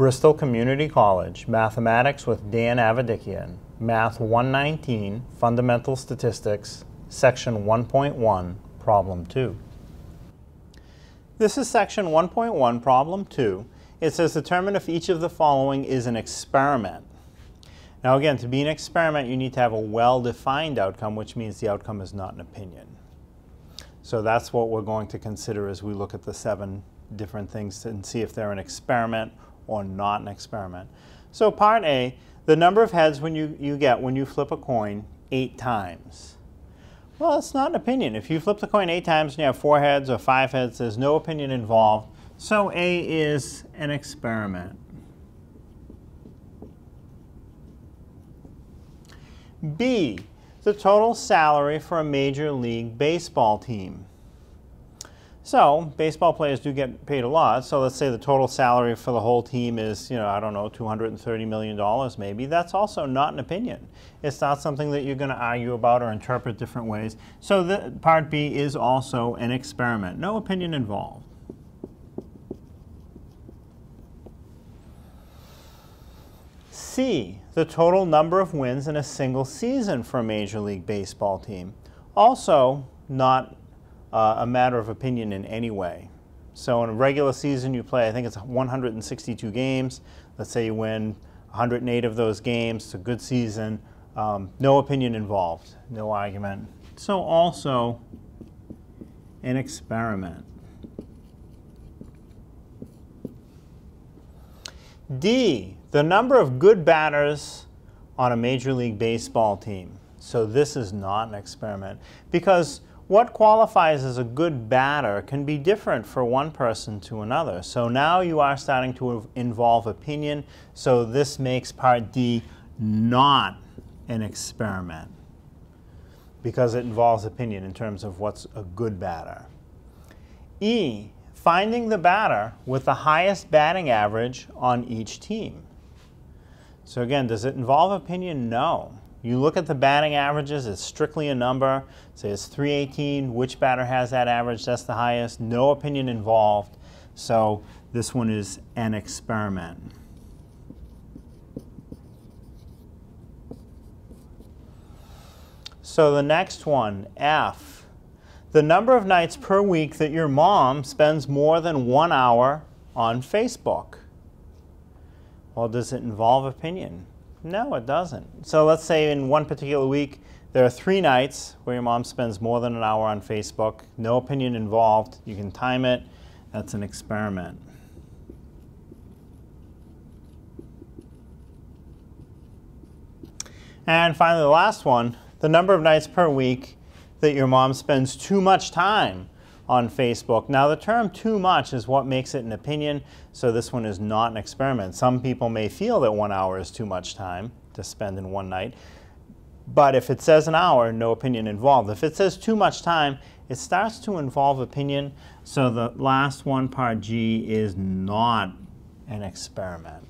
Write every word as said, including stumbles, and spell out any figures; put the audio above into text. Bristol Community College, Mathematics with Dan Avedikian, Math one nineteen, Fundamental Statistics, Section one point one, Problem two. This is Section one point one, Problem two. It says determine if each of the following is an experiment. Now again, to be an experiment, you need to have a well-defined outcome, which means the outcome is not an opinion. So that's what we're going to consider as we look at the seven different things and see if they're an experiment or not an experiment. So part A, the number of heads when you, you get when you flip a coin eight times. Well, it's not an opinion. If you flip the coin eight times and you have four heads or five heads, there's no opinion involved. So A is an experiment. B, the total salary for a Major League Baseball team. So baseball players do get paid a lot. So let's say the total salary for the whole team is, you know, I don't know, two hundred thirty million dollars maybe. That's also not an opinion. It's not something that you're going to argue about or interpret different ways. So the, part B is also an experiment. No opinion involved. C, the total number of wins in a single season for a Major League Baseball team. Also not uh, a matter of opinion in any way. So in a regular season you play, I think it's one hundred sixty-two games. Let's say you win one hundred eight of those games. It's a good season. Um, no opinion involved. No argument. So also an experiment. D, the number of good batters on a Major League Baseball team. So this is not an experiment, because what qualifies as a good batter can be different for one person to another. So now you are starting to involve opinion. So this makes part D not an experiment, because it involves opinion in terms of what's a good batter. E, finding the batter with the highest batting average on each team. So again, does it involve opinion? No. You look at the batting averages, it's strictly a number. Say it's three eighteen, which batter has that average? That's the highest. No opinion involved. So this one is an experiment. So the next one, F, the number of nights per week that your mom spends more than one hour on Facebook. Well, does it involve opinion? No, it doesn't. So let's say in one particular week, there are three nights where your mom spends more than an hour on Facebook. No opinion involved. You can time it. That's an experiment. And finally, the last one, the number of nights per week that your mom spends too much time on Facebook. Now the term too much is what makes it an opinion, so this one is not an experiment. Some people may feel that one hour is too much time to spend in one night, but if it says an hour, no opinion involved. If it says too much time, it starts to involve opinion, so the last one, part G, is not an experiment.